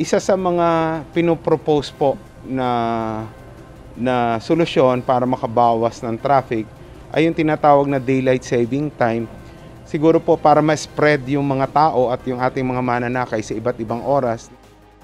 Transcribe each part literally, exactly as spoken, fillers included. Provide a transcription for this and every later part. Isa sa mga pinopropose po na, na solusyon para makabawas ng traffic ay yung tinatawag na daylight saving time. Siguro po para ma-spread yung mga tao at yung ating mga mananakay sa iba't ibang oras.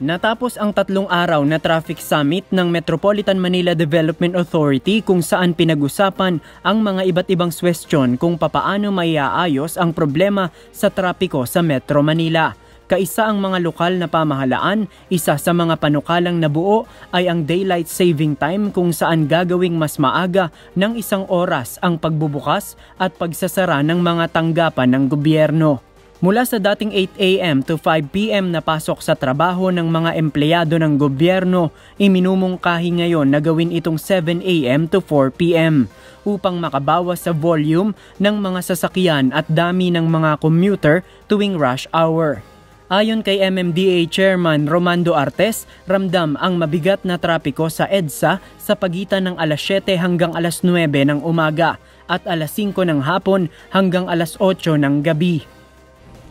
Natapos ang tatlong araw na traffic summit ng Metropolitan Manila Development Authority kung saan pinag-usapan ang mga iba't ibang suwestyon kung papaano maiaayos ang problema sa trapiko sa Metro Manila. Kaisa ang mga lokal na pamahalaan, isa sa mga panukalang nabuo ay ang daylight saving time kung saan gagawing mas maaga ng isang oras ang pagbubukas at pagsasara ng mga tanggapan ng gobyerno. Mula sa dating eight a m to five p m na pasok sa trabaho ng mga empleyado ng gobyerno, iminumungkahi ngayon na gawin itong seven a m to four p m upang makabawas sa volume ng mga sasakyan at dami ng mga commuter tuwing rush hour. Ayon kay M M D A Chairman Romando Artes, ramdam ang mabigat na trapiko sa EDSA sa pagitan ng alas siyete hanggang alas nuwebe ng umaga at alas singko ng hapon hanggang alas otso ng gabi.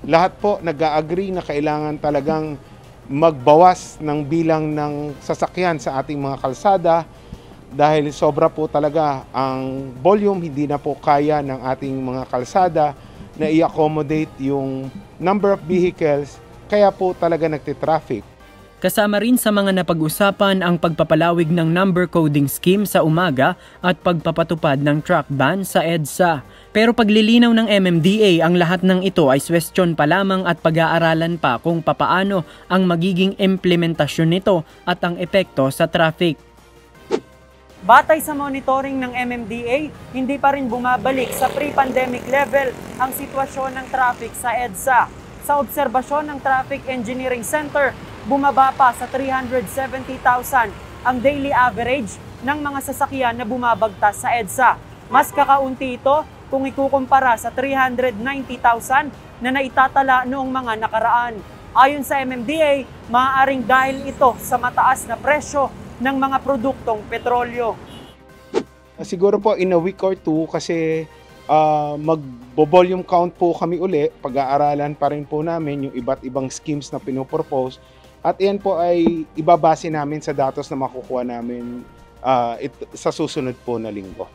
Lahat po nag-agree na kailangan talagang magbawas ng bilang ng sasakyan sa ating mga kalsada dahil sobra po talaga ang volume, hindi na po kaya ng ating mga kalsada na i-accommodate yung number of vehicles, kaya po talaga nagtitraffic. Kasama rin sa mga napag-usapan ang pagpapalawig ng number coding scheme sa umaga at pagpapatupad ng truck ban sa EDSA. Pero paglilinaw ng M M D A, ang lahat ng ito ay suwestyon pa lamang at pag-aaralan pa kung papaano ang magiging implementasyon nito at ang epekto sa traffic. Batay sa monitoring ng M M D A, hindi pa rin bumabalik sa pre-pandemic level ang sitwasyon ng traffic sa EDSA. Sa obserbasyon ng Traffic Engineering Center, bumaba pa sa three hundred seventy thousand ang daily average ng mga sasakyan na bumabagtas sa EDSA. Mas kakaunti ito kung ikukumpara sa three hundred ninety thousand na naitatala noong mga nakaraan. Ayon sa M M D A, maaaring dahil ito sa mataas na presyo ng mga produktong petrolyo. Siguro po in a week or two kasi uh, mag-volume count po kami uli. Pag-aaralan pa rin po namin yung iba't ibang schemes na pinopropose. At yan po ay ibabase namin sa datos na makukuha namin uh, it, sa susunod po na linggo.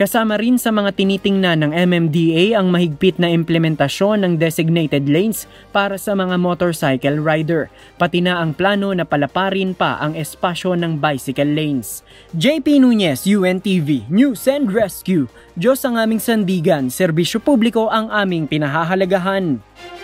Kasama rin sa mga tinitingnan ng M M D A ang mahigpit na implementasyon ng designated lanes para sa mga motorcycle rider, pati na ang plano na palaparin pa ang espasyo ng bicycle lanes. J P Nuñez, U N T V, News and Rescue. Diyos ang aming sandigan, serbisyo publiko ang aming pinahahalagahan.